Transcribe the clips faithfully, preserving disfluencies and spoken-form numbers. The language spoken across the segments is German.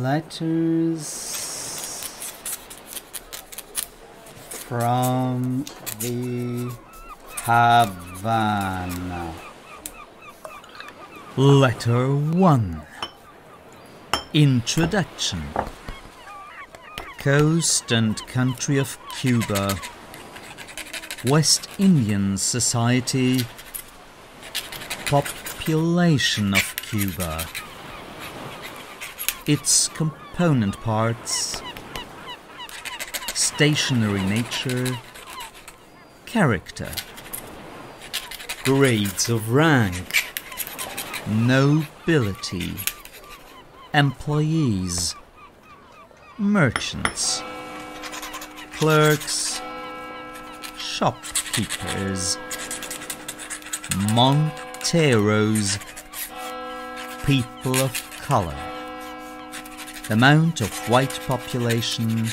letters from the Havana. Letter one. Introduction. Coast and country of Cuba. West Indian Society. Population of Cuba. Its component parts. Stationary nature. Character. Grades of rank. Nobility. Employees. Merchants. Clerks. Shopkeepers. Monteros. People of color. Amount of white population.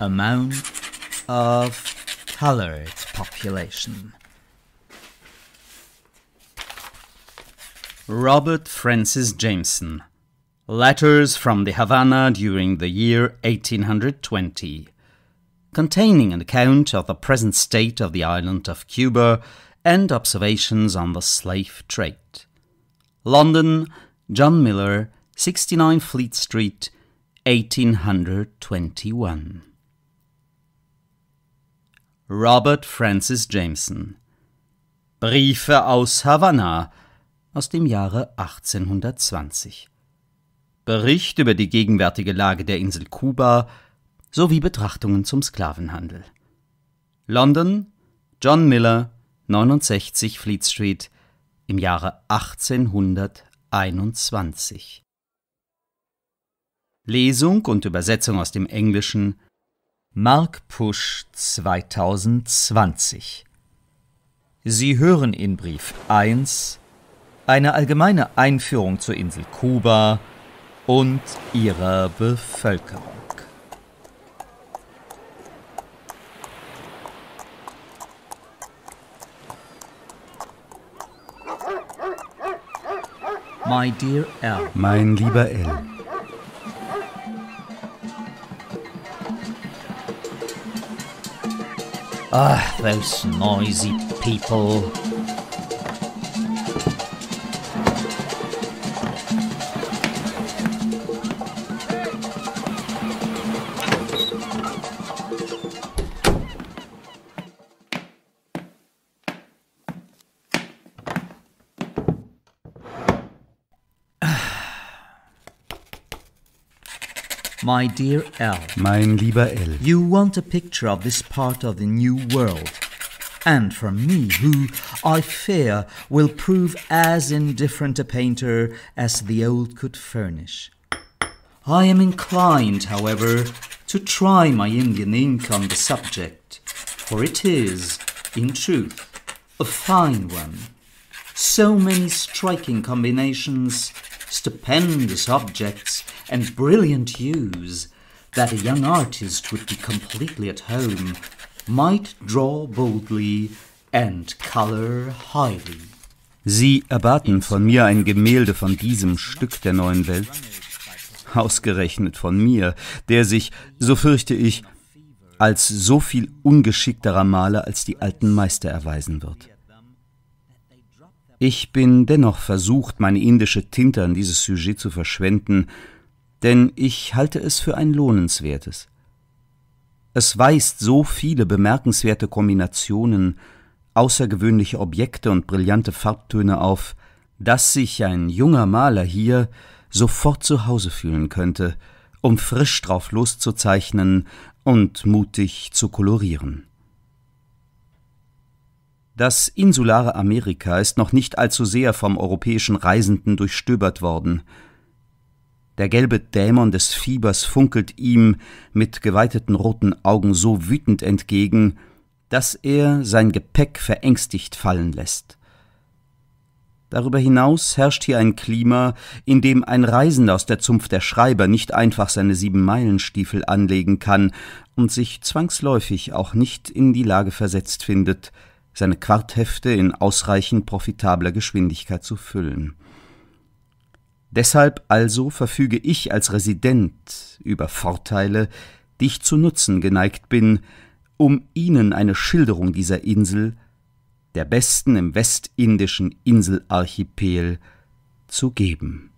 Amount of colored population. Robert Francis Jameson. Letters from the Havana during the year eighteen twenty. Containing an account of the present state of the island of Cuba and observations on the slave trade. London, John Miller, sixty-nine Fleet Street, eighteen twenty-one. Robert Francis Jameson. Briefe aus Havanna aus dem Jahre achtzehnhundertzwanzig. Bericht über die gegenwärtige Lage der Insel Kuba sowie Betrachtungen zum Sklavenhandel. London, John Miller, neunundsechzig Fleet Street, im Jahre achtzehnhunderteinundzwanzig. Lesung und Übersetzung aus dem Englischen Marc Pusch zweitausendzwanzig. Sie hören in Brief eins eine allgemeine Einführung zur Insel Kuba und ihrer Bevölkerung. My dear L. Mein lieber L. Ah, those noisy people. My dear L. Mein lieber L. You want a picture of this part of the new world, and from me, who, I fear, will prove as indifferent a painter as the old could furnish. I am inclined, however, to try my Indian ink on the subject, for it is, in truth, a fine one. So many striking combinations, stupendous objects, and brilliant hues, that a young artist would be completely at home, might draw boldly and color highly. Sie erwarten von mir ein Gemälde von diesem Stück der neuen Welt, ausgerechnet von mir, der sich, so fürchte ich, als so viel ungeschickterer Maler als die alten Meister erweisen wird. Ich bin dennoch versucht, meine indische Tinte an dieses Sujet zu verschwenden, denn ich halte es für ein lohnenswertes. Es weist so viele bemerkenswerte Kombinationen, außergewöhnliche Objekte und brillante Farbtöne auf, dass sich ein junger Maler hier sofort zu Hause fühlen könnte, um frisch drauf loszuzeichnen und mutig zu kolorieren. Das insulare Amerika ist noch nicht allzu sehr vom europäischen Reisenden durchstöbert worden. Der gelbe Dämon des Fiebers funkelt ihm mit geweiteten roten Augen so wütend entgegen, dass er sein Gepäck verängstigt fallen lässt. Darüber hinaus herrscht hier ein Klima, in dem ein Reisender aus der Zunft der Schreiber nicht einfach seine Siebenmeilenstiefel anlegen kann und sich zwangsläufig auch nicht in die Lage versetzt findet, seine Quarthefte in ausreichend profitabler Geschwindigkeit zu füllen. Deshalb also verfüge ich als Resident über Vorteile, die ich zu nutzen geneigt bin, um Ihnen eine Schilderung dieser Insel, der besten im westindischen Inselarchipel, zu geben.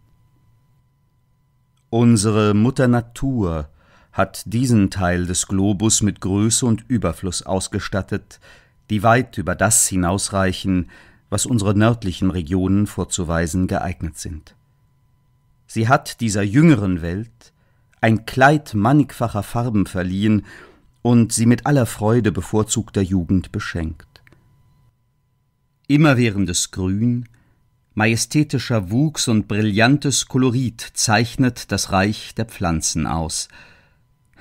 Unsere Mutter Natur hat diesen Teil des Globus mit Größe und Überfluss ausgestattet, die weit über das hinausreichen, was unsere nördlichen Regionen vorzuweisen geeignet sind. Sie hat dieser jüngeren Welt ein Kleid mannigfacher Farben verliehen und sie mit aller Freude bevorzugter Jugend beschenkt. Immerwährendes Grün, majestätischer Wuchs und brillantes Kolorit zeichnet das Reich der Pflanzen aus.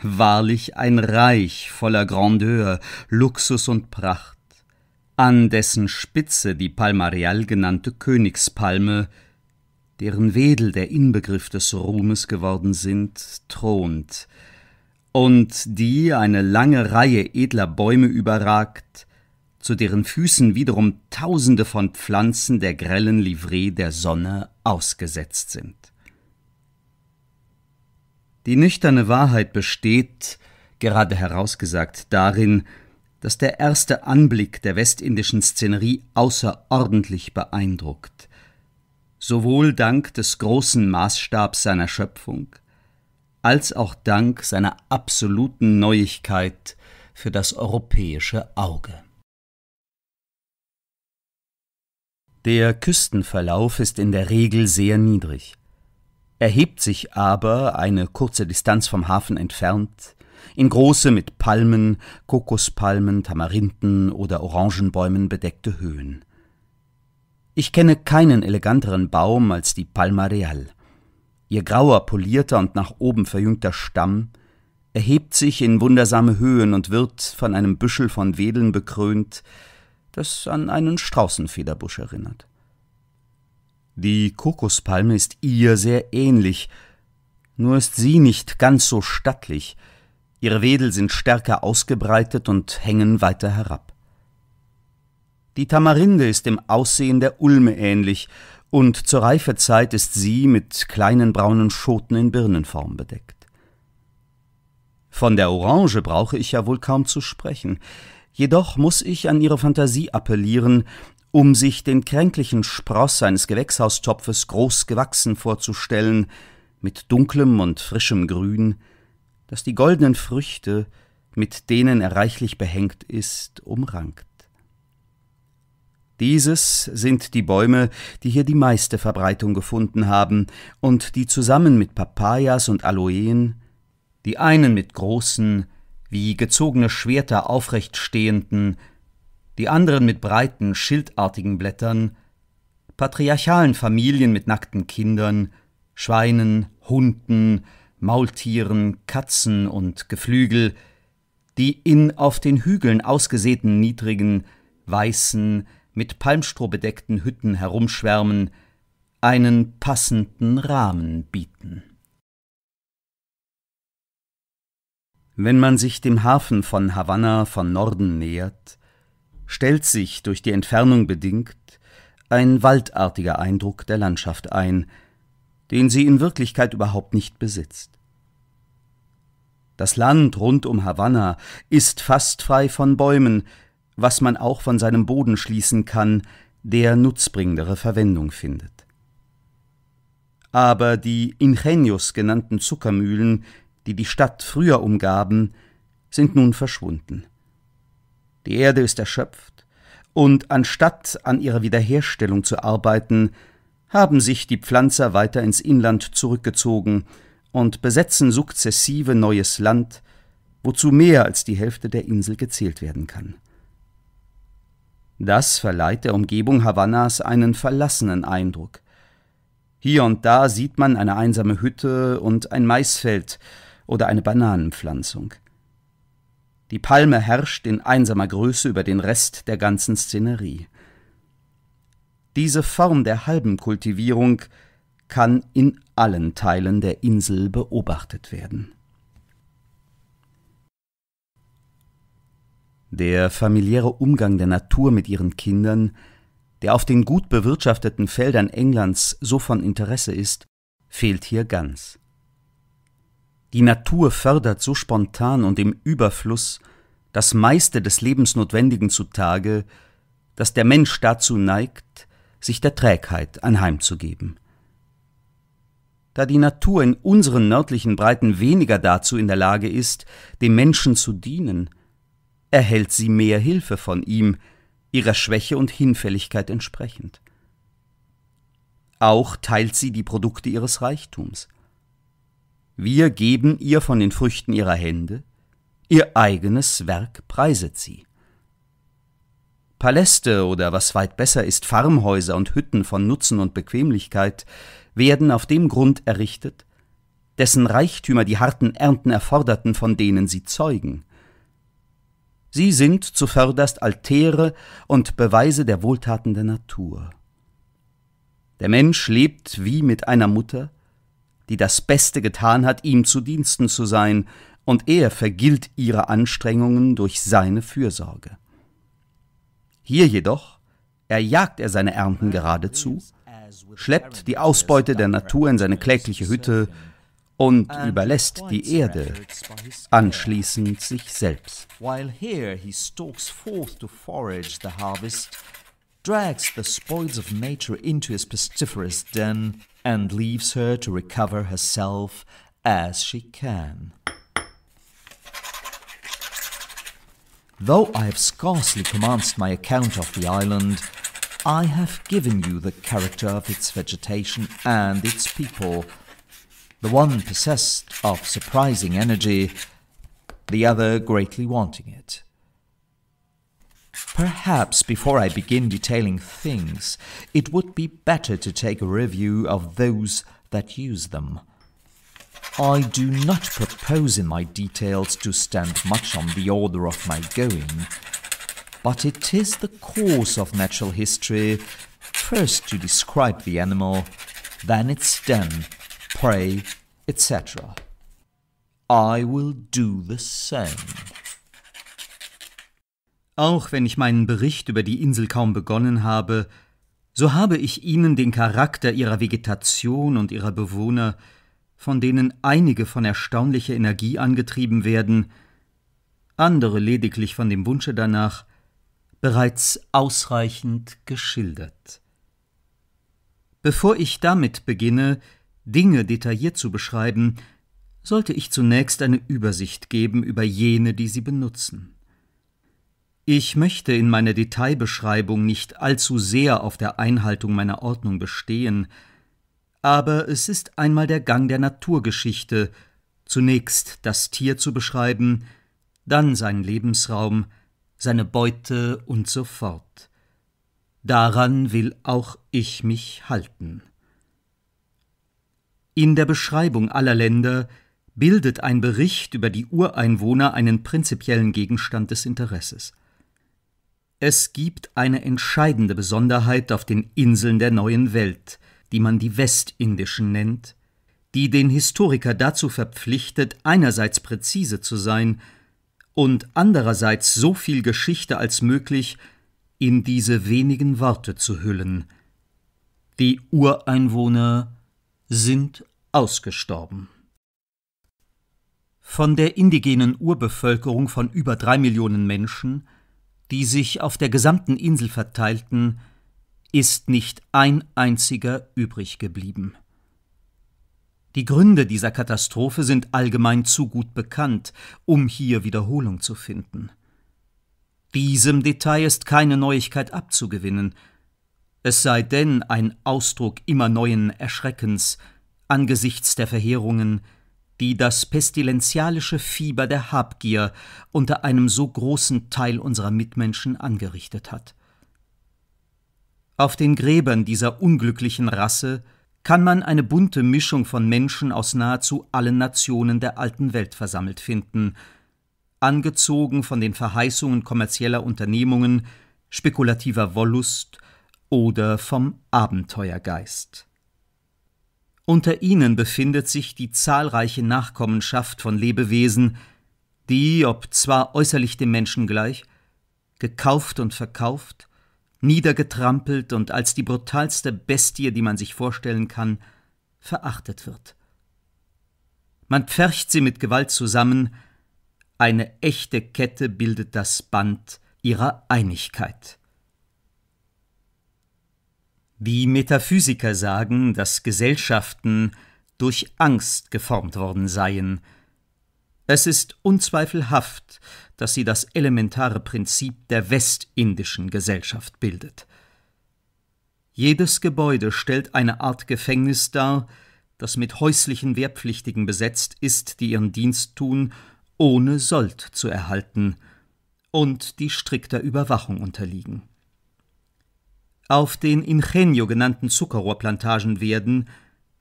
Wahrlich ein Reich voller Grandeur, Luxus und Pracht, an dessen Spitze die Palma Real genannte Königspalme, deren Wedel der Inbegriff des Ruhmes geworden sind, thront, und die eine lange Reihe edler Bäume überragt, zu deren Füßen wiederum Tausende von Pflanzen der grellen Livree der Sonne ausgesetzt sind. Die nüchterne Wahrheit besteht, gerade herausgesagt, darin, dass der erste Anblick der westindischen Szenerie außerordentlich beeindruckt, sowohl dank des großen Maßstabs seiner Schöpfung, als auch dank seiner absoluten Neuigkeit für das europäische Auge. Der Küstenverlauf ist in der Regel sehr niedrig, erhebt sich aber, eine kurze Distanz vom Hafen entfernt, in große mit Palmen, Kokospalmen, Tamarinden oder Orangenbäumen bedeckte Höhen. Ich kenne keinen eleganteren Baum als die Palma Real. Ihr grauer, polierter und nach oben verjüngter Stamm erhebt sich in wundersame Höhen und wird von einem Büschel von Wedeln bekrönt, das an einen Straußenfederbusch erinnert. Die Kokospalme ist ihr sehr ähnlich, nur ist sie nicht ganz so stattlich. Ihre Wedel sind stärker ausgebreitet und hängen weiter herab. Die Tamarinde ist im Aussehen der Ulme ähnlich und zur Reifezeit ist sie mit kleinen braunen Schoten in Birnenform bedeckt. Von der Orange brauche ich ja wohl kaum zu sprechen. Jedoch muss ich an ihre Fantasie appellieren, um sich den kränklichen Spross eines Gewächshaustopfes groß gewachsen vorzustellen, mit dunklem und frischem Grün, das die goldenen Früchte, mit denen er reichlich behängt ist, umrankt. Dieses sind die Bäume, die hier die meiste Verbreitung gefunden haben und die zusammen mit Papayas und Aloeen, die einen mit großen, wie gezogene Schwerter aufrecht stehenden, die anderen mit breiten, schildartigen Blättern, patriarchalen Familien mit nackten Kindern, Schweinen, Hunden, Maultieren, Katzen und Geflügel, die in auf den Hügeln ausgesäten niedrigen, weißen, mit Palmstroh bedeckten Hütten herumschwärmen, einen passenden Rahmen bieten. Wenn man sich dem Hafen von Havanna von Norden nähert, stellt sich durch die Entfernung bedingt ein waldartiger Eindruck der Landschaft ein, den sie in Wirklichkeit überhaupt nicht besitzt. Das Land rund um Havanna ist fast frei von Bäumen, was man auch von seinem Boden schließen kann, der nutzbringendere Verwendung findet. Aber die Ingenios genannten Zuckermühlen, die die Stadt früher umgaben, sind nun verschwunden. Die Erde ist erschöpft, und anstatt an ihrer Wiederherstellung zu arbeiten, haben sich die Pflanzer weiter ins Inland zurückgezogen und besetzen sukzessive neues Land, wozu mehr als die Hälfte der Insel gezählt werden kann. Das verleiht der Umgebung Havannas einen verlassenen Eindruck. Hier und da sieht man eine einsame Hütte und ein Maisfeld oder eine Bananenpflanzung. Die Palme herrscht in einsamer Größe über den Rest der ganzen Szenerie. Diese Form der halben Kultivierung kann in allen Teilen der Insel beobachtet werden. Der familiäre Umgang der Natur mit ihren Kindern, der auf den gut bewirtschafteten Feldern Englands so von Interesse ist, fehlt hier ganz. Die Natur fördert so spontan und im Überfluss das meiste des Lebensnotwendigen zutage, dass der Mensch dazu neigt, sich der Trägheit anheimzugeben. Da die Natur in unseren nördlichen Breiten weniger dazu in der Lage ist, dem Menschen zu dienen, erhält sie mehr Hilfe von ihm, ihrer Schwäche und Hinfälligkeit entsprechend. Auch teilt sie die Produkte ihres Reichtums. Wir geben ihr von den Früchten ihrer Hände, ihr eigenes Werk preiset sie. Paläste oder, was weit besser ist, Farmhäuser und Hütten von Nutzen und Bequemlichkeit werden auf dem Grund errichtet, dessen Reichtümer die harten Ernten erforderten, von denen sie zeugen. Sie sind zuvörderst Altäre und Beweise der Wohltaten der Natur. Der Mensch lebt wie mit einer Mutter, die das Beste getan hat, ihm zu Diensten zu sein, und er vergilt ihre Anstrengungen durch seine Fürsorge. Hier jedoch erjagt er seine Ernten geradezu, schleppt die Ausbeute der Natur in seine klägliche Hütte und überlässt die Erde anschließend sich selbst. While here he stalks forth to forage the harvest, drags the spoils of nature into his pestiferous den and leaves her to recover herself as she can. Though I have scarcely commenced my account of the island, I have given you the character of its vegetation and its people, the one possessed of surprising energy, the other greatly wanting it. Perhaps before I begin detailing things, it would be better to take a review of those that use them. I do not propose in my details to stand much on the order of my going, but it is the course of natural history first to describe the animal, then its den, prey, et cetera. I will do the same. Auch wenn ich meinen Bericht über die Insel kaum begonnen habe, so habe ich Ihnen den Charakter ihrer Vegetation und ihrer Bewohner, von denen einige von erstaunlicher Energie angetrieben werden, andere lediglich von dem Wunsche danach, bereits ausreichend geschildert. Bevor ich damit beginne, Dinge detailliert zu beschreiben, sollte ich zunächst eine Übersicht geben über jene, die sie benutzen. Ich möchte in meiner Detailbeschreibung nicht allzu sehr auf der Einhaltung meiner Ordnung bestehen, aber es ist einmal der Gang der Naturgeschichte, zunächst das Tier zu beschreiben, dann seinen Lebensraum, seine Beute und so fort. Daran will auch ich mich halten. In der Beschreibung aller Länder bildet ein Bericht über die Ureinwohner einen prinzipiellen Gegenstand des Interesses. Es gibt eine entscheidende Besonderheit auf den Inseln der neuen Welt, die man die Westindischen nennt, die den Historiker dazu verpflichtet, einerseits präzise zu sein und andererseits so viel Geschichte als möglich in diese wenigen Worte zu hüllen. Die Ureinwohner sind ausgestorben. Von der indigenen Urbevölkerung von über drei Millionen Menschen, die sich auf der gesamten Insel verteilten, ist nicht ein einziger übrig geblieben. Die Gründe dieser Katastrophe sind allgemein zu gut bekannt, um hier Wiederholung zu finden. Diesem Detail ist keine Neuigkeit abzugewinnen, es sei denn ein Ausdruck immer neuen Erschreckens angesichts der Verheerungen, die das pestilenzialische Fieber der Habgier unter einem so großen Teil unserer Mitmenschen angerichtet hat. Auf den Gräbern dieser unglücklichen Rasse kann man eine bunte Mischung von Menschen aus nahezu allen Nationen der alten Welt versammelt finden, angezogen von den Verheißungen kommerzieller Unternehmungen, spekulativer Wollust oder vom Abenteuergeist. Unter ihnen befindet sich die zahlreiche Nachkommenschaft von Lebewesen, die, ob zwar äußerlich dem Menschen gleich, gekauft und verkauft, niedergetrampelt und als die brutalste Bestie, die man sich vorstellen kann, verachtet wird. Man pfercht sie mit Gewalt zusammen, eine echte Kette bildet das Band ihrer Einigkeit. Die Metaphysiker sagen, dass Gesellschaften durch Angst geformt worden seien. Es ist unzweifelhaft, dass sie das elementare Prinzip der westindischen Gesellschaft bildet. Jedes Gebäude stellt eine Art Gefängnis dar, das mit häuslichen Wehrpflichtigen besetzt ist, die ihren Dienst tun, ohne Sold zu erhalten und die strikter Überwachung unterliegen. Auf den Ingenio genannten Zuckerrohrplantagen werden,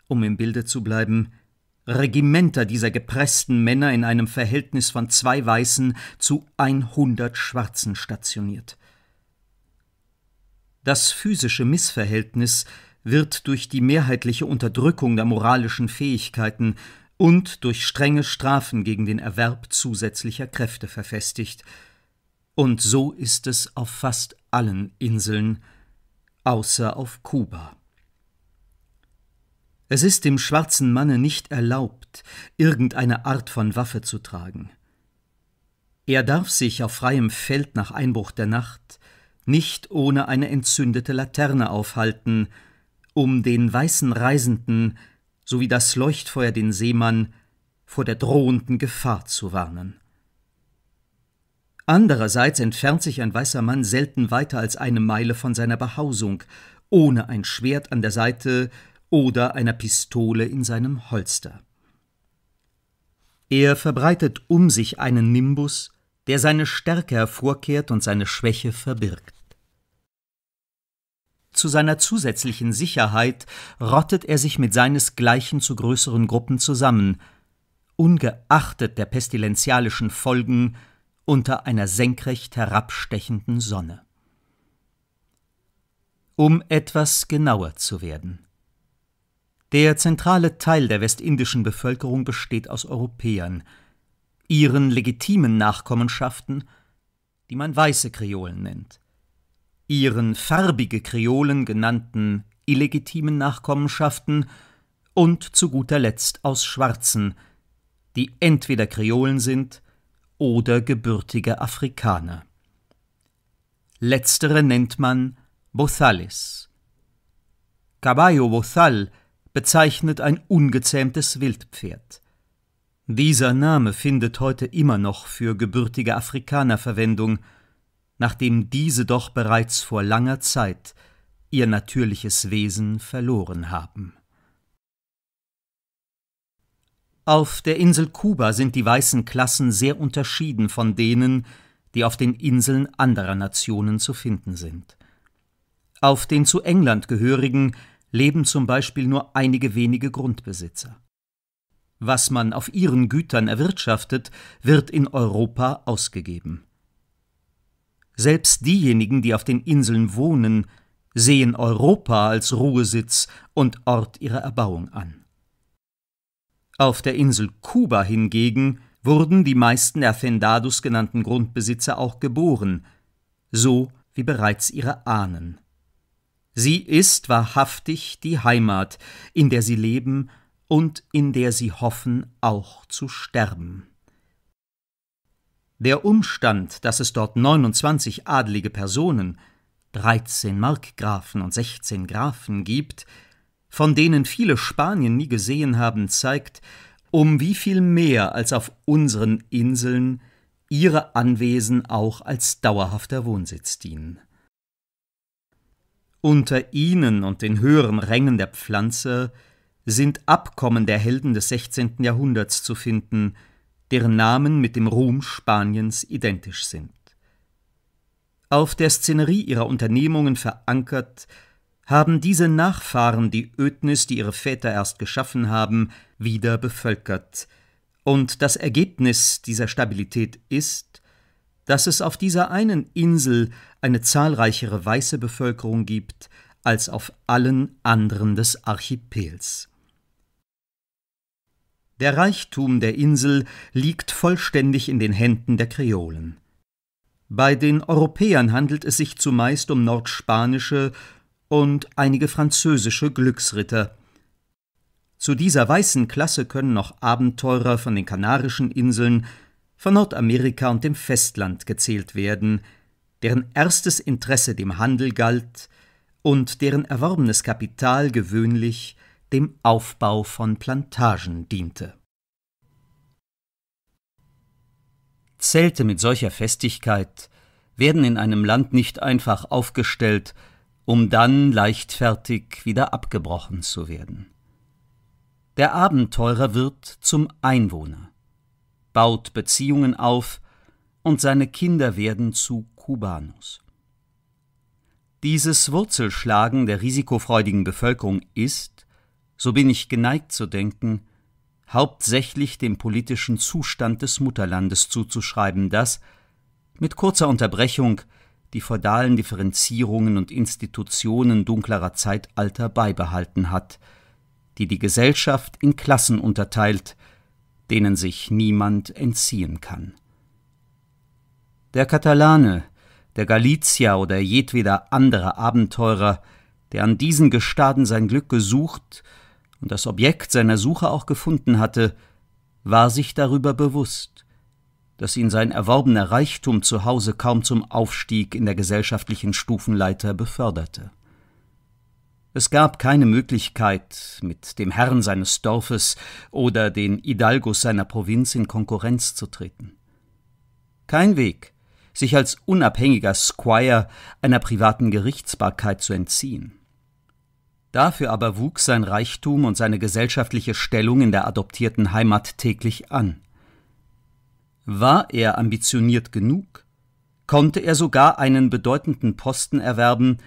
um im Bilde zu bleiben, Regimenter dieser gepressten Männer in einem Verhältnis von zwei Weißen zu hundert Schwarzen stationiert. Das physische Missverhältnis wird durch die mehrheitliche Unterdrückung der moralischen Fähigkeiten und durch strenge Strafen gegen den Erwerb zusätzlicher Kräfte verfestigt. Und so ist es auf fast allen Inseln, außer auf Kuba. Es ist dem schwarzen Manne nicht erlaubt, irgendeine Art von Waffe zu tragen. Er darf sich auf freiem Feld nach Einbruch der Nacht nicht ohne eine entzündete Laterne aufhalten, um den weißen Reisenden sowie das Leuchtfeuer den Seemann vor der drohenden Gefahr zu warnen. Andererseits entfernt sich ein weißer Mann selten weiter als eine Meile von seiner Behausung, ohne ein Schwert an der Seite oder einer Pistole in seinem Holster. Er verbreitet um sich einen Nimbus, der seine Stärke hervorkehrt und seine Schwäche verbirgt. Zu seiner zusätzlichen Sicherheit rottet er sich mit seinesgleichen zu größeren Gruppen zusammen, ungeachtet der pestilenzialischen Folgen unter einer senkrecht herabstechenden Sonne. Um etwas genauer zu werden: Der zentrale Teil der westindischen Bevölkerung besteht aus Europäern, ihren legitimen Nachkommenschaften, die man weiße Kreolen nennt, ihren farbige Kreolen genannten illegitimen Nachkommenschaften und zu guter Letzt aus Schwarzen, die entweder Kreolen sind oder gebürtige Afrikaner. Letztere nennt man Bozales. Caballo Bozal bezeichnet ein ungezähmtes Wildpferd. Dieser Name findet heute immer noch für gebürtige Afrikaner Verwendung, nachdem diese doch bereits vor langer Zeit ihr natürliches Wesen verloren haben. Auf der Insel Kuba sind die weißen Klassen sehr unterschieden von denen, die auf den Inseln anderer Nationen zu finden sind. Auf den zu England gehörigen leben zum Beispiel nur einige wenige Grundbesitzer. Was man auf ihren Gütern erwirtschaftet, wird in Europa ausgegeben. Selbst diejenigen, die auf den Inseln wohnen, sehen Europa als Ruhesitz und Ort ihrer Erbauung an. Auf der Insel Kuba hingegen wurden die meisten der Fendados genannten Grundbesitzer auch geboren, so wie bereits ihre Ahnen. Sie ist wahrhaftig die Heimat, in der sie leben und in der sie hoffen, auch zu sterben. Der Umstand, dass es dort neunundzwanzig adlige Personen, dreizehn Markgrafen und sechzehn Grafen gibt, von denen viele Spanien nie gesehen haben, zeigt, um wie viel mehr als auf unseren Inseln ihre Anwesen auch als dauerhafter Wohnsitz dienen. Unter ihnen und den höheren Rängen der Pflanze sind Abkommen der Helden des sechzehnten Jahrhunderts zu finden, deren Namen mit dem Ruhm Spaniens identisch sind. Auf der Szenerie ihrer Unternehmungen verankert, haben diese Nachfahren die Ödnis, die ihre Väter erst geschaffen haben, wieder bevölkert. Und das Ergebnis dieser Stabilität ist, dass es auf dieser einen Insel eine zahlreichere weiße Bevölkerung gibt als auf allen anderen des Archipels. Der Reichtum der Insel liegt vollständig in den Händen der Kreolen. Bei den Europäern handelt es sich zumeist um nordspanische und einige französische Glücksritter. Zu dieser weißen Klasse können noch Abenteurer von den Kanarischen Inseln, von Nordamerika und dem Festland gezählt werden, deren erstes Interesse dem Handel galt und deren erworbenes Kapital gewöhnlich dem Aufbau von Plantagen diente. Zelte mit solcher Festigkeit werden in einem Land nicht einfach aufgestellt, um dann leichtfertig wieder abgebrochen zu werden. Der Abenteurer wird zum Einwohner, baut Beziehungen auf und seine Kinder werden zu Kubanos. Dieses Wurzelschlagen der risikofreudigen Bevölkerung ist, so bin ich geneigt zu denken, hauptsächlich dem politischen Zustand des Mutterlandes zuzuschreiben, das, mit kurzer Unterbrechung, die feudalen Differenzierungen und Institutionen dunklerer Zeitalter beibehalten hat, die die Gesellschaft in Klassen unterteilt, denen sich niemand entziehen kann. Der Katalane, der Galizier oder jedweder andere Abenteurer, der an diesen Gestaden sein Glück gesucht und das Objekt seiner Suche auch gefunden hatte, war sich darüber bewusst, dass ihn sein erworbener Reichtum zu Hause kaum zum Aufstieg in der gesellschaftlichen Stufenleiter beförderte. Es gab keine Möglichkeit, mit dem Herrn seines Dorfes oder den Hidalgos seiner Provinz in Konkurrenz zu treten. Kein Weg, sich als unabhängiger Squire einer privaten Gerichtsbarkeit zu entziehen. Dafür aber wuchs sein Reichtum und seine gesellschaftliche Stellung in der adoptierten Heimat täglich an. War er ambitioniert genug, konnte er sogar einen bedeutenden Posten erwerben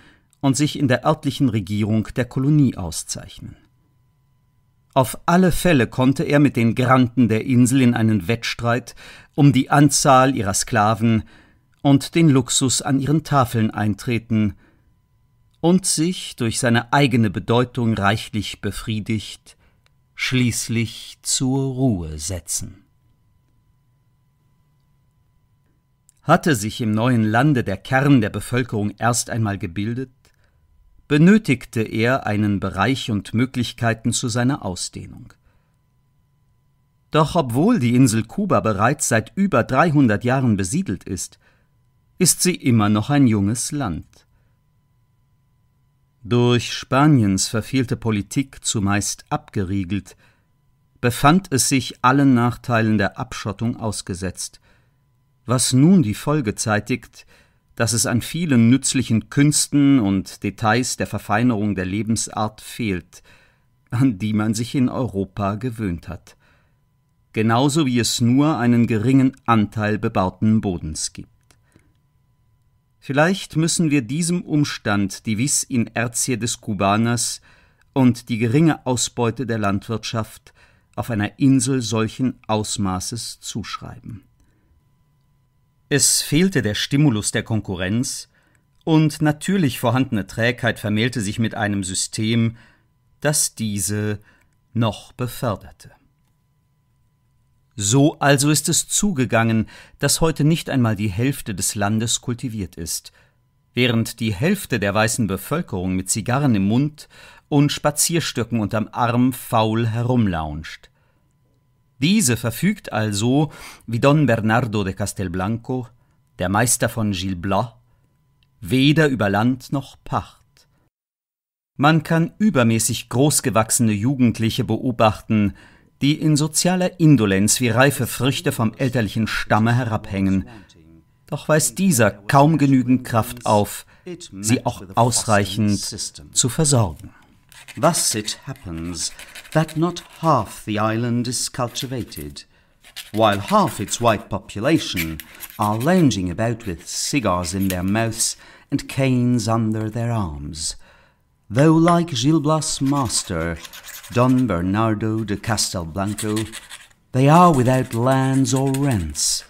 und sich in der örtlichen Regierung der Kolonie auszeichnen. Auf alle Fälle konnte er mit den Granden der Insel in einen Wettstreit um die Anzahl ihrer Sklaven und den Luxus an ihren Tafeln eintreten und sich durch seine eigene Bedeutung reichlich befriedigt, schließlich zur Ruhe setzen. Hatte sich im neuen Lande der Kern der Bevölkerung erst einmal gebildet, benötigte er einen Bereich und Möglichkeiten zu seiner Ausdehnung. Doch obwohl die Insel Kuba bereits seit über dreihundert Jahren besiedelt ist, ist sie immer noch ein junges Land. Durch Spaniens verfehlte Politik zumeist abgeriegelt, befand es sich allen Nachteilen der Abschottung ausgesetzt, was nun die Folge zeitigt, dass es an vielen nützlichen Künsten und Details der Verfeinerung der Lebensart fehlt, an die man sich in Europa gewöhnt hat, genauso wie es nur einen geringen Anteil bebauten Bodens gibt. Vielleicht müssen wir diesem Umstand die Vis in Hercie des Kubaners und die geringe Ausbeute der Landwirtschaft auf einer Insel solchen Ausmaßes zuschreiben. Es fehlte der Stimulus der Konkurrenz und natürlich vorhandene Trägheit vermählte sich mit einem System, das diese noch beförderte. So also ist es zugegangen, dass heute nicht einmal die Hälfte des Landes kultiviert ist, während die Hälfte der weißen Bevölkerung mit Zigarren im Mund und Spazierstöcken unterm Arm faul herumlauncht. Diese verfügt also, wie Don Bernardo de Castelblanco, der Meister von Gil Blas, weder über Land noch Pacht. Man kann übermäßig großgewachsene Jugendliche beobachten, die in sozialer Indolenz wie reife Früchte vom elterlichen Stamme herabhängen. Doch weist dieser kaum genügend Kraft auf, sie auch ausreichend zu versorgen. Thus it happens that not half the island is cultivated, while half its white population are lounging about with cigars in their mouths and canes under their arms, though like Gil Blas' master, Don Bernardo de Castelblanco, they are without lands or rents.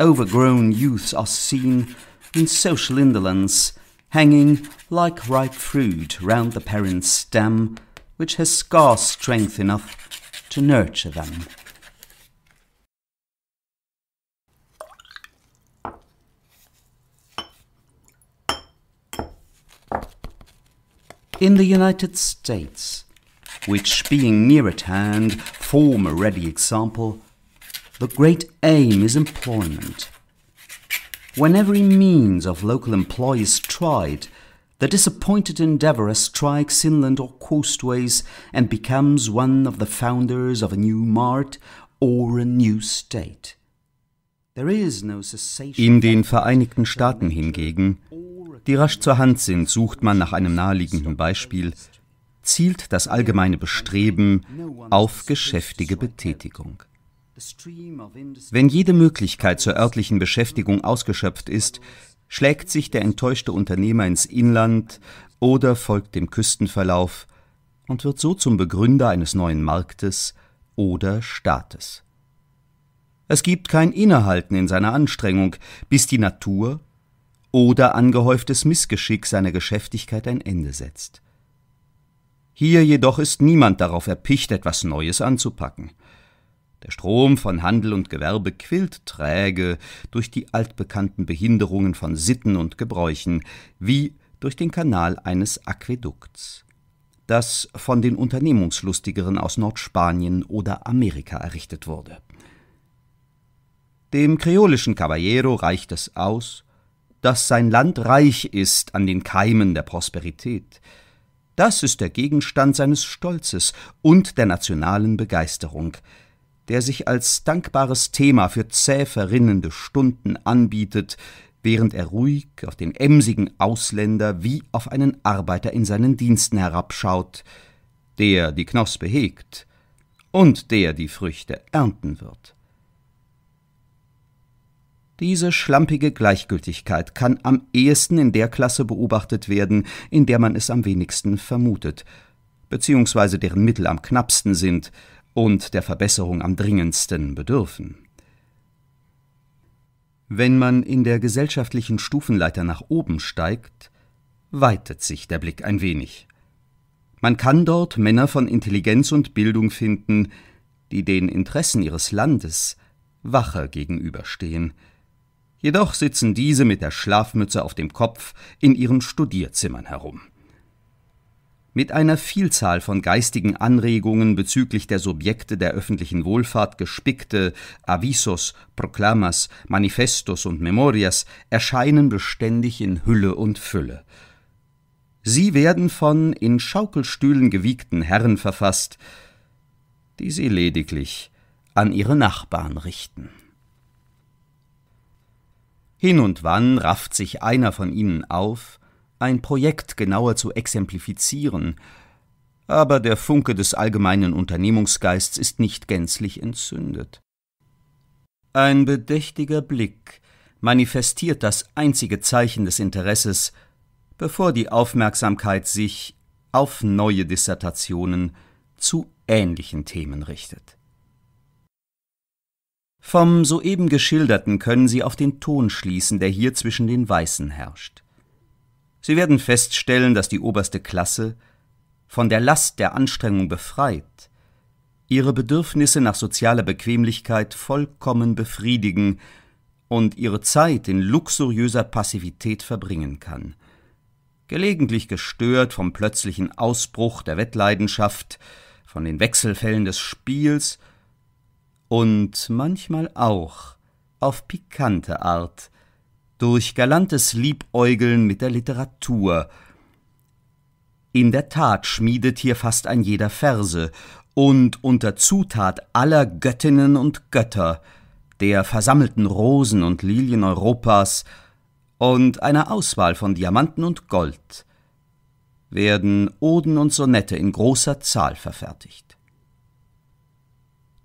Overgrown youths are seen in social indolence, hanging like ripe fruit round the parent stem, which has scarce strength enough to nurture them. In the United States, which being near at hand form a ready example, the great aim is employment. When every means of local employ is tried, the disappointed endeavourer strikes inland or coastways and becomes one of the founders of a new mart or a new state. In den Vereinigten Staaten hingegen, die rasch zur Hand sind, sucht man nach einem naheliegenden Beispiel, zielt das allgemeine Bestreben auf geschäftige Betätigung. Wenn jede Möglichkeit zur örtlichen Beschäftigung ausgeschöpft ist, schlägt sich der enttäuschte Unternehmer ins Inland oder folgt dem Küstenverlauf und wird so zum Begründer eines neuen Marktes oder Staates. Es gibt kein Innehalten in seiner Anstrengung, bis die Natur oder angehäuftes Missgeschick seiner Geschäftigkeit ein Ende setzt. Hier jedoch ist niemand darauf erpicht, etwas Neues anzupacken. Der Strom von Handel und Gewerbe quillt träge durch die altbekannten Behinderungen von Sitten und Gebräuchen, wie durch den Kanal eines Aquädukts, das von den Unternehmungslustigeren aus Nordspanien oder Amerika errichtet wurde. Dem kreolischen Caballero reicht es aus, dass sein Land reich ist an den Keimen der Prosperität. Das ist der Gegenstand seines Stolzes und der nationalen Begeisterung, der sich als dankbares Thema für zäh verrinnende Stunden anbietet, während er ruhig auf den emsigen Ausländer wie auf einen Arbeiter in seinen Diensten herabschaut, der die Knospe hegt und der die Früchte ernten wird. Diese schlampige Gleichgültigkeit kann am ehesten in der Klasse beobachtet werden, in der man es am wenigsten vermutet, beziehungsweise deren Mittel am knappsten sind und der Verbesserung am dringendsten bedürfen. Wenn man in der gesellschaftlichen Stufenleiter nach oben steigt, weitet sich der Blick ein wenig. Man kann dort Männer von Intelligenz und Bildung finden, die den Interessen ihres Landes wacher gegenüberstehen. Jedoch sitzen diese mit der Schlafmütze auf dem Kopf in ihren Studierzimmern herum. Mit einer Vielzahl von geistigen Anregungen bezüglich der Subjekte der öffentlichen Wohlfahrt gespickte Avisos, Proclamas, Manifestos und Memorias erscheinen beständig in Hülle und Fülle. Sie werden von in Schaukelstühlen gewiegten Herren verfasst, die sie lediglich an ihre Nachbarn richten. Hin und wann rafft sich einer von ihnen auf, ein Projekt genauer zu exemplifizieren, aber der Funke des allgemeinen Unternehmungsgeists ist nicht gänzlich entzündet. Ein bedächtiger Blick manifestiert das einzige Zeichen des Interesses, bevor die Aufmerksamkeit sich auf neue Dissertationen zu ähnlichen Themen richtet. Vom soeben Geschilderten können Sie auf den Ton schließen, der hier zwischen den Weißen herrscht. Sie werden feststellen, dass die oberste Klasse, von der Last der Anstrengung befreit, ihre Bedürfnisse nach sozialer Bequemlichkeit vollkommen befriedigen und ihre Zeit in luxuriöser Passivität verbringen kann, gelegentlich gestört vom plötzlichen Ausbruch der Wettleidenschaft, von den Wechselfällen des Spiels und manchmal auch auf pikante Art durch galantes Liebäugeln mit der Literatur. In der Tat schmiedet hier fast ein jeder Verse und unter Zutat aller Göttinnen und Götter, der versammelten Rosen und Lilien Europas und einer Auswahl von Diamanten und Gold werden Oden und Sonette in großer Zahl verfertigt.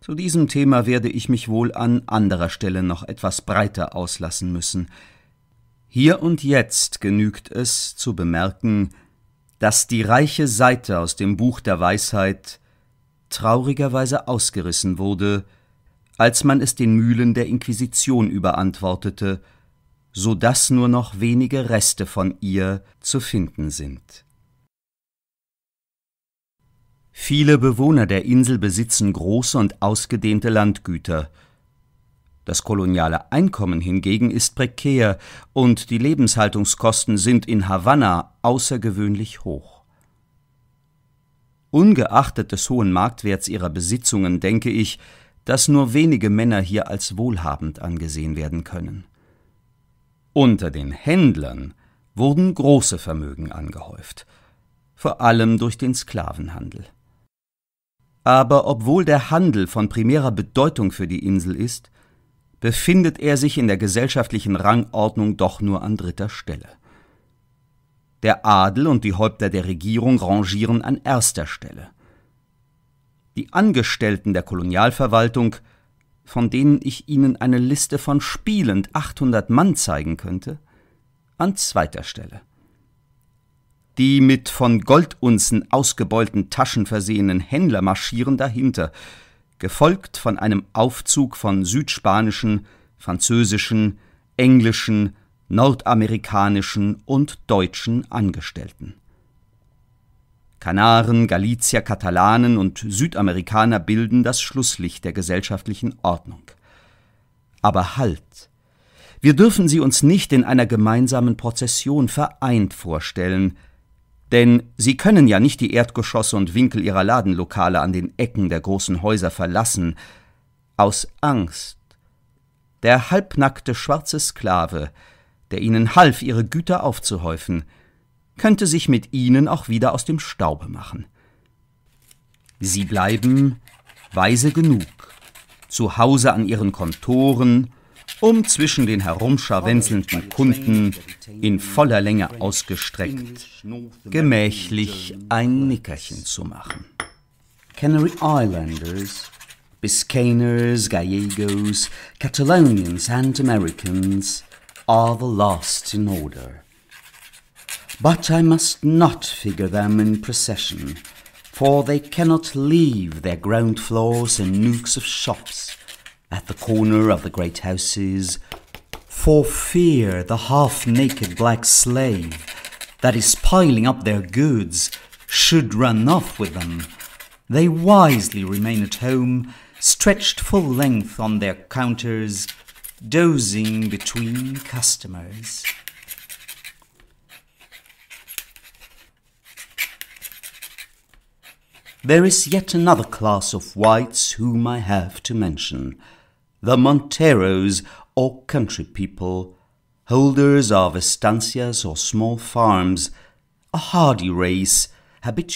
Zu diesem Thema werde ich mich wohl an anderer Stelle noch etwas breiter auslassen müssen. Hier und jetzt genügt es zu bemerken, dass die reiche Seite aus dem Buch der Weisheit traurigerweise ausgerissen wurde, als man es den Mühlen der Inquisition überantwortete, so dass nur noch wenige Reste von ihr zu finden sind. Viele Bewohner der Insel besitzen große und ausgedehnte Landgüter. Das koloniale Einkommen hingegen ist prekär und die Lebenshaltungskosten sind in Havanna außergewöhnlich hoch. Ungeachtet des hohen Marktwerts ihrer Besitzungen denke ich, dass nur wenige Männer hier als wohlhabend angesehen werden können. Unter den Händlern wurden große Vermögen angehäuft, vor allem durch den Sklavenhandel. Aber obwohl der Handel von primärer Bedeutung für die Insel ist, befindet er sich in der gesellschaftlichen Rangordnung doch nur an dritter Stelle. Der Adel und die Häupter der Regierung rangieren an erster Stelle. Die Angestellten der Kolonialverwaltung, von denen ich Ihnen eine Liste von spielend achthundert Mann zeigen könnte, an zweiter Stelle. Die mit von Goldunzen ausgebeulten Taschen versehenen Händler marschieren dahinter, gefolgt von einem Aufzug von südspanischen, französischen, englischen, nordamerikanischen und deutschen Angestellten. Kanaren, Galizier, Katalanen und Südamerikaner bilden das Schlusslicht der gesellschaftlichen Ordnung. Aber halt! Wir dürfen sie uns nicht in einer gemeinsamen Prozession vereint vorstellen, denn sie können ja nicht die Erdgeschosse und Winkel ihrer Ladenlokale an den Ecken der großen Häuser verlassen, aus Angst. Der halbnackte schwarze Sklave, der ihnen half, ihre Güter aufzuhäufen, könnte sich mit ihnen auch wieder aus dem Staube machen. Sie bleiben weise genug, zu Hause an ihren Kontoren, um zwischen den herumscharwenzelnden Kunden in voller Länge ausgestreckt gemächlich ein Nickerchen zu machen. Canary Islanders, Biscayners, Gallegos, Catalonians and Americans are the last in order. But I must not figure them in procession, for they cannot leave their ground floors and nooks of shops at the corner of the great houses, for fear the half-naked black slave that is piling up their goods should run off with them. They wisely remain at home, stretched full length on their counters, dozing between customers. There is yet another class of whites whom I have to mention, the Monteros or country people, holders of estancias or small farms, a hardy race.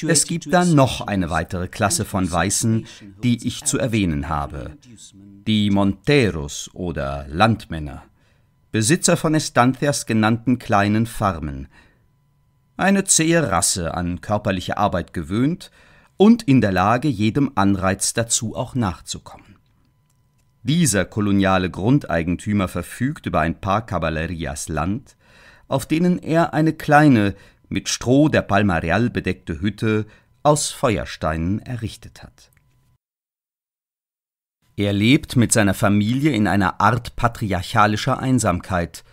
Es gibt dann noch eine weitere Klasse von Weißen, die ich zu erwähnen habe, die Monteros oder Landmänner, Besitzer von Estancias genannten kleinen Farmen. Eine zähe Rasse, an körperliche Arbeit gewöhnt und in der Lage, jedem Anreiz dazu auch nachzukommen. Dieser koloniale Grundeigentümer verfügt über ein paar Caballerias Land, auf denen er eine kleine, mit Stroh der Palma Real bedeckte Hütte aus Feuersteinen errichtet hat. Er lebt mit seiner Familie in einer Art patriarchalischer Einsamkeit,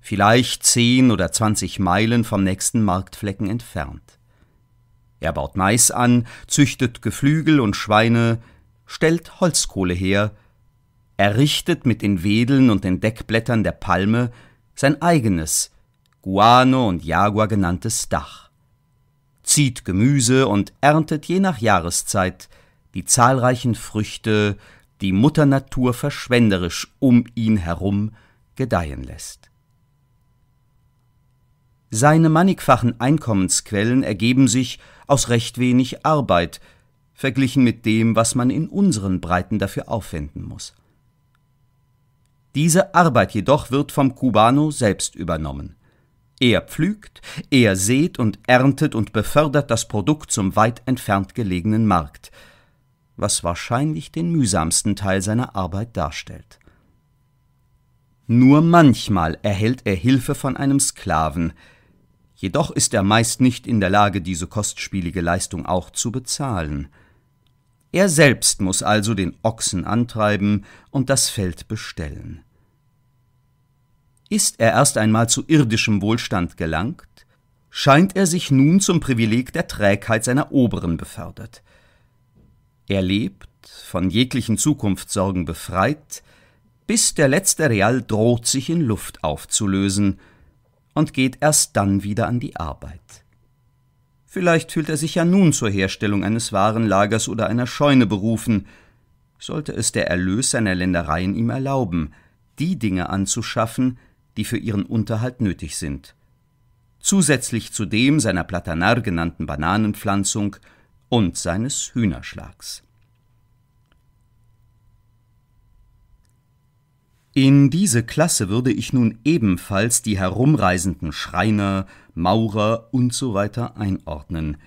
vielleicht zehn oder zwanzig Meilen vom nächsten Marktflecken entfernt. Er baut Mais an, züchtet Geflügel und Schweine, stellt Holzkohle her, errichtet mit den Wedeln und den Deckblättern der Palme sein eigenes, Guano und Jagua genanntes Dach, zieht Gemüse und erntet je nach Jahreszeit die zahlreichen Früchte, die Mutter Natur verschwenderisch um ihn herum gedeihen lässt. Seine mannigfachen Einkommensquellen ergeben sich aus recht wenig Arbeit, verglichen mit dem, was man in unseren Breiten dafür aufwenden muss. Diese Arbeit jedoch wird vom Cubano selbst übernommen. Er pflügt, er sät und erntet und befördert das Produkt zum weit entfernt gelegenen Markt, was wahrscheinlich den mühsamsten Teil seiner Arbeit darstellt. Nur manchmal erhält er Hilfe von einem Sklaven, jedoch ist er meist nicht in der Lage, diese kostspielige Leistung auch zu bezahlen. Er selbst muss also den Ochsen antreiben und das Feld bestellen. Ist er erst einmal zu irdischem Wohlstand gelangt, scheint er sich nun zum Privileg der Trägheit seiner Oberen befördert. Er lebt, von jeglichen Zukunftssorgen befreit, bis der letzte Real droht, sich in Luft aufzulösen, und geht erst dann wieder an die Arbeit. Vielleicht fühlt er sich ja nun zur Herstellung eines Warenlagers oder einer Scheune berufen. Sollte es der Erlös seiner Ländereien ihm erlauben, die Dinge anzuschaffen, die für ihren Unterhalt nötig sind. Zusätzlich zu dem seiner Platanar genannten Bananenpflanzung und seines Hühnerschlags. In diese Klasse würde ich nun ebenfalls die herumreisenden Schreiner, Maurer usw. einordnen,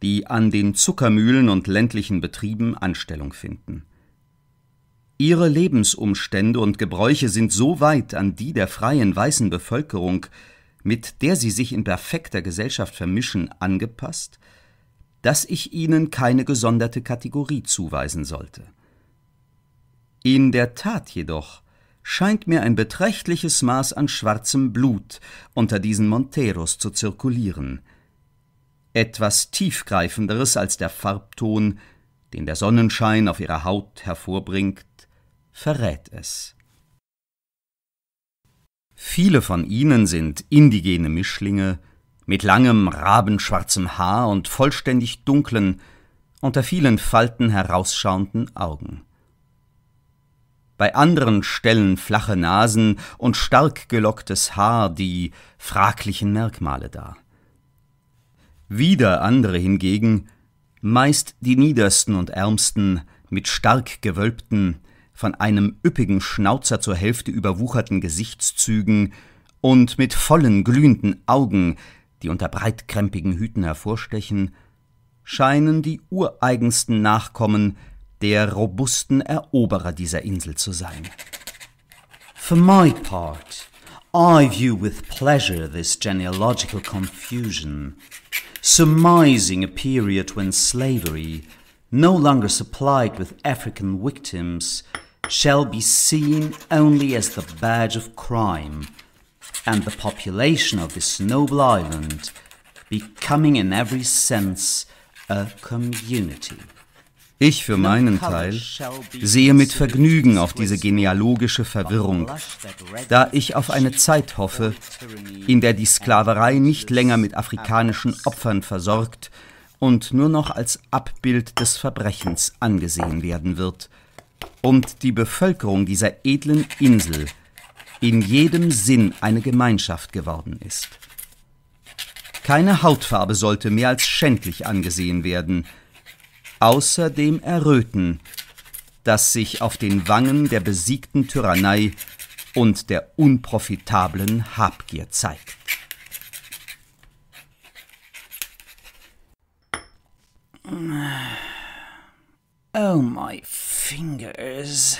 die an den Zuckermühlen und ländlichen Betrieben Anstellung finden. Ihre Lebensumstände und Gebräuche sind so weit an die der freien weißen Bevölkerung, mit der sie sich in perfekter Gesellschaft vermischen, angepasst, dass ich ihnen keine gesonderte Kategorie zuweisen sollte. In der Tat jedoch scheint mir ein beträchtliches Maß an schwarzem Blut unter diesen Monteros zu zirkulieren. Etwas tiefgreifenderes als der Farbton, den der Sonnenschein auf ihrer Haut hervorbringt, verrät es. Viele von ihnen sind indigene Mischlinge, mit langem, rabenschwarzem Haar und vollständig dunklen, unter vielen Falten herausschauenden Augen. Bei anderen stellen flache Nasen und stark gelocktes Haar die fraglichen Merkmale dar. Wieder andere hingegen, meist die niedersten und ärmsten, mit stark gewölbten, von einem üppigen Schnauzer zur Hälfte überwucherten Gesichtszügen und mit vollen, glühenden Augen, die unter breitkrempigen Hüten hervorstechen, scheinen die ureigensten Nachkommen der robusten Eroberer dieser Insel zu sein. For my part, I view with pleasure this genealogical confusion, surmising a period when slavery, no longer supplied with African victims, shall be seen only as the badge of crime, and the population of this noble island becoming in every sense a community. Ich für meinen Teil sehe mit Vergnügen auf diese genealogische Verwirrung, da ich auf eine Zeit hoffe, in der die Sklaverei nicht länger mit afrikanischen Opfern versorgt und nur noch als Abbild des Verbrechens angesehen werden wird und die Bevölkerung dieser edlen Insel in jedem Sinn eine Gemeinschaft geworden ist. Keine Hautfarbe sollte mehr als schändlich angesehen werden, außerdem erröten, das sich auf den Wangen der besiegten Tyrannei und der unprofitablen Habgier zeigt. Oh, my fingers.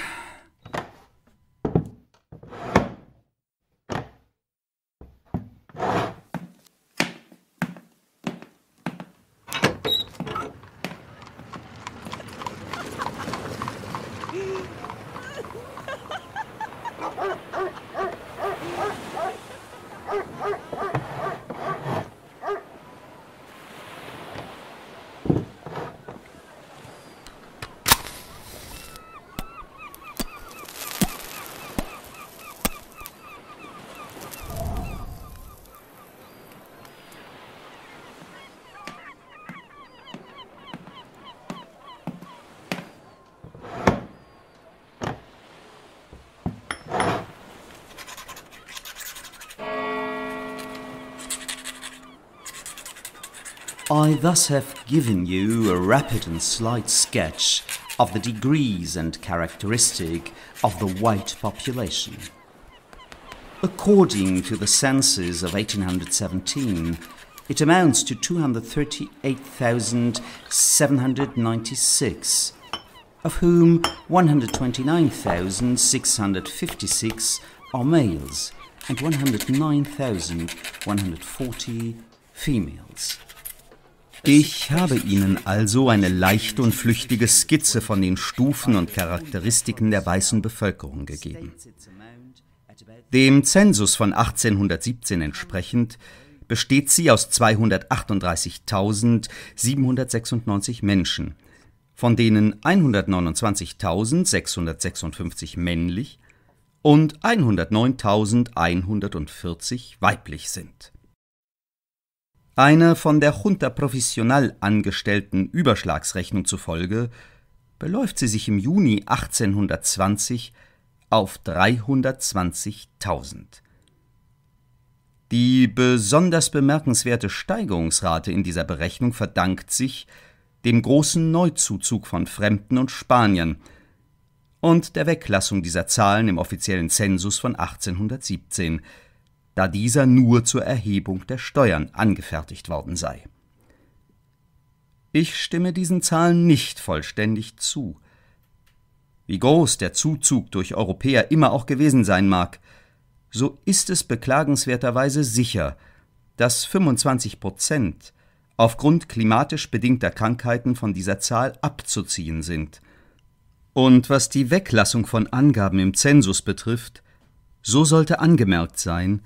I thus have given you a rapid and slight sketch of the degrees and characteristic of the white population. According to the census of eighteen seventeen, it amounts to two hundred thirty-eight thousand seven hundred ninety-six, of whom one hundred twenty-nine thousand six hundred fifty-six are males and one hundred nine thousand one hundred forty females. Ich habe Ihnen also eine leichte und flüchtige Skizze von den Stufen und Charakteristiken der weißen Bevölkerung gegeben. Dem Zensus von achtzehnhundertsiebzehn entsprechend besteht sie aus zweihundertachtunddreißigtausendsiebenhundertsechsundneunzig Menschen, von denen hundertneunundzwanzigtausendsechshundertsechsundfünfzig männlich und hundertneuntausendeinhundertvierzig weiblich sind. Einer von der Junta Provisional angestellten Überschlagsrechnung zufolge beläuft sie sich im Juni achtzehnhundertzwanzig auf dreihundertzwanzigtausend. Die besonders bemerkenswerte Steigerungsrate in dieser Berechnung verdankt sich dem großen Neuzuzug von Fremden und Spaniern und der Weglassung dieser Zahlen im offiziellen Zensus von achtzehnhundertsiebzehn, da dieser nur zur Erhebung der Steuern angefertigt worden sei. Ich stimme diesen Zahlen nicht vollständig zu. Wie groß der Zuzug durch Europäer immer auch gewesen sein mag, so ist es beklagenswerterweise sicher, dass fünfundzwanzig Prozent aufgrund klimatisch bedingter Krankheiten von dieser Zahl abzuziehen sind. Und was die Weglassung von Angaben im Zensus betrifft, so sollte angemerkt sein,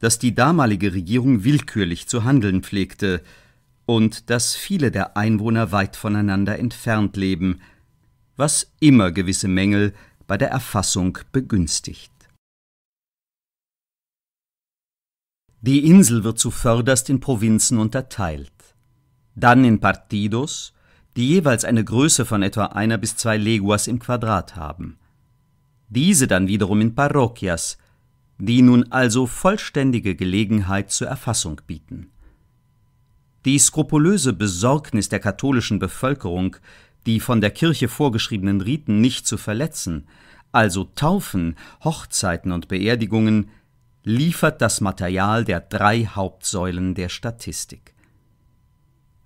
dass die damalige Regierung willkürlich zu handeln pflegte und dass viele der Einwohner weit voneinander entfernt leben, was immer gewisse Mängel bei der Erfassung begünstigt. Die Insel wird zuvörderst in Provinzen unterteilt, dann in Partidos, die jeweils eine Größe von etwa einer bis zwei Leguas im Quadrat haben. Diese dann wiederum in Parroquias, die nun also vollständige Gelegenheit zur Erfassung bieten. Die skrupulöse Besorgnis der katholischen Bevölkerung, die von der Kirche vorgeschriebenen Riten nicht zu verletzen, also Taufen, Hochzeiten und Beerdigungen, liefert das Material der drei Hauptsäulen der Statistik.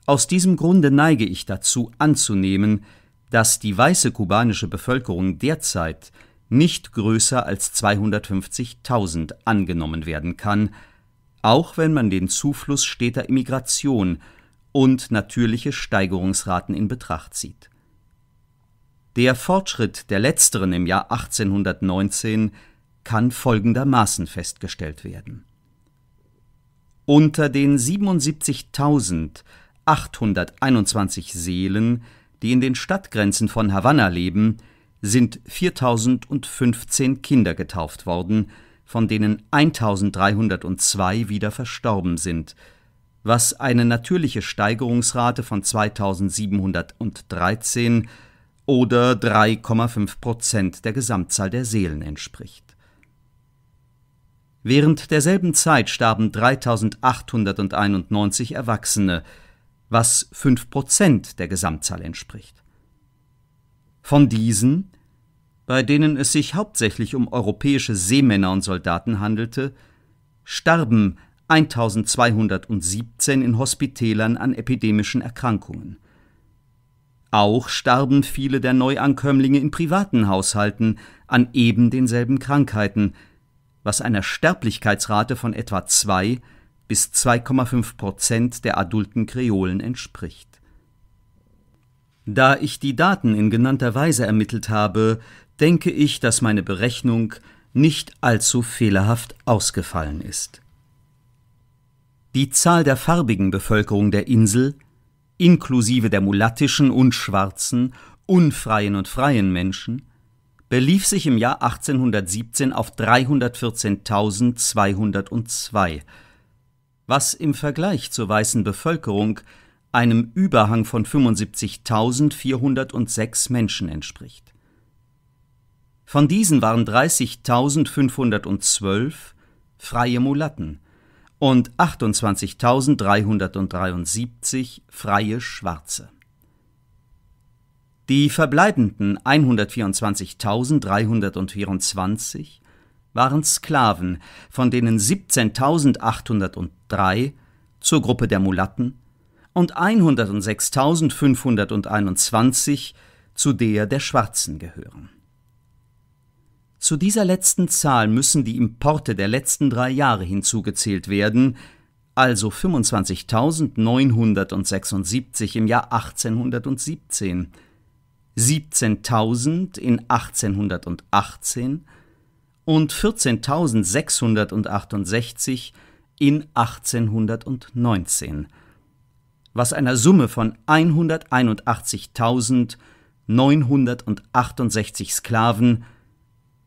Aus diesem Grunde neige ich dazu anzunehmen, dass die weiße kubanische Bevölkerung derzeit nicht größer als zweihundertfünfzigtausend angenommen werden kann, auch wenn man den Zufluss steter Immigration und natürliche Steigerungsraten in Betracht zieht. Der Fortschritt der letzteren im Jahr achtzehnhundertneunzehn kann folgendermaßen festgestellt werden. Unter den siebenundsiebzigtausendachthunderteinundzwanzig Seelen, die in den Stadtgrenzen von Havanna leben, sind viertausendfünfzehn Kinder getauft worden, von denen eintausenddreihundertzwei wieder verstorben sind, was eine natürliche Steigerungsrate von zweitausendsiebenhundertdreizehn oder drei Komma fünf Prozent der Gesamtzahl der Seelen entspricht. Während derselben Zeit starben dreitausendachthunderteinundneunzig Erwachsene, was fünf Prozent der Gesamtzahl entspricht. Von diesen, bei denen es sich hauptsächlich um europäische Seemänner und Soldaten handelte, starben eintausendzweihundertsiebzehn in Hospitälern an epidemischen Erkrankungen. Auch starben viele der Neuankömmlinge in privaten Haushalten an eben denselben Krankheiten, was einer Sterblichkeitsrate von etwa zwei bis zwei Komma fünf Prozent der adulten Kreolen entspricht. Da ich die Daten in genannter Weise ermittelt habe, denke ich, dass meine Berechnung nicht allzu fehlerhaft ausgefallen ist. Die Zahl der farbigen Bevölkerung der Insel, inklusive der mulattischen und schwarzen, unfreien und freien Menschen, belief sich im Jahr achtzehnhundertsiebzehn auf dreihundertvierzehntausendzweihundertzwei, was im Vergleich zur weißen Bevölkerung einem Überhang von fünfundsiebzigtausendvierhundertsechs Menschen entspricht. Von diesen waren dreißigtausendfünfhundertzwölf freie Mulatten und achtundzwanzigtausenddreihundertdreiundsiebzig freie Schwarze. Die verbleibenden hundertvierundzwanzigtausenddreihundertvierundzwanzig waren Sklaven, von denen siebzehntausendachthundertdrei zur Gruppe der Mulatten und hundertsechstausendfünfhunderteinundzwanzig zu der der Schwarzen gehören. Zu dieser letzten Zahl müssen die Importe der letzten drei Jahre hinzugezählt werden, also fünfundzwanzigtausendneunhundertsechsundsiebzig im Jahr achtzehnhundertsiebzehn, siebzehntausend in achtzehnhundertachtzehn und vierzehntausendsechshundertachtundsechzig in achtzehnhundertneunzehn, was einer Summe von hunderteinundachtzigtausendneunhundertachtundsechzig Sklaven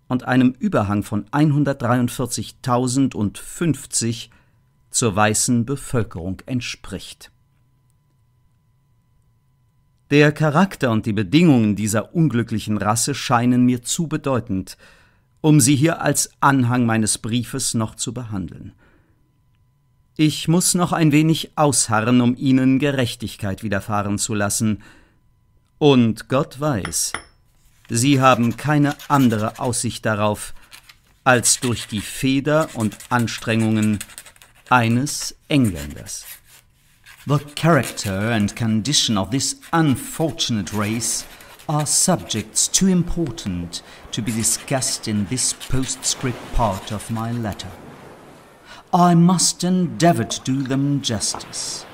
und einem Überhang von hundertdreiundvierzigtausendfünfzig zur weißen Bevölkerung entspricht. Der Charakter und die Bedingungen dieser unglücklichen Rasse scheinen mir zu bedeutend, um sie hier als Anhang meines Briefes noch zu behandeln. Ich muss noch ein wenig ausharren, um ihnen Gerechtigkeit widerfahren zu lassen. Und Gott weiß, sie haben keine andere Aussicht darauf, als durch die Feder und Anstrengungen eines Engländers. The character and condition of this unfortunate race are subjects too important to be discussed in this postscript part of my letter. I must endeavor to do them justice.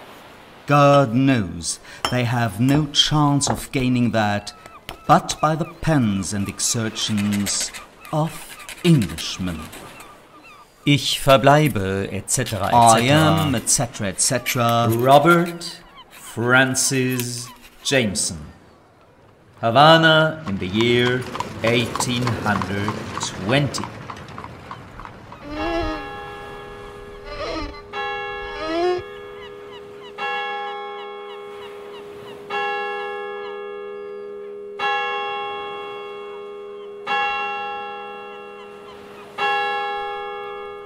God knows they have no chance of gaining that but by the pens and exertions of Englishmen. Ich verbleibe, et cetera et cetera. I am, et cetera et cetera. Robert Francis Jameson. Havana in the year eighteen twenty.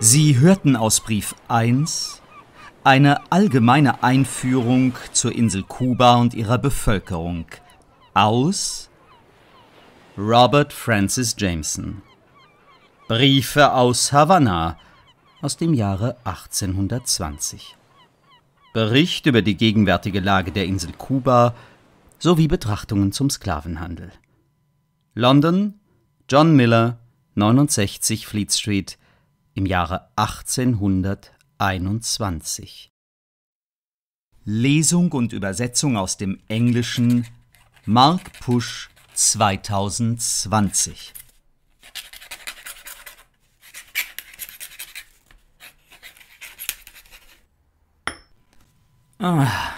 Sie hörten aus Brief eins eine allgemeine Einführung zur Insel Kuba und ihrer Bevölkerung aus Robert Francis Jameson. Briefe aus Havanna aus dem Jahre achtzehnhundertzwanzig. Bericht über die gegenwärtige Lage der Insel Kuba sowie Betrachtungen zum Sklavenhandel. London, John Miller, neunundsechzig Fleet Street, im Jahre achtzehnhunderteinundzwanzig. Lesung und Übersetzung aus dem Englischen Marc Pusch zweitausendzwanzig. Ah.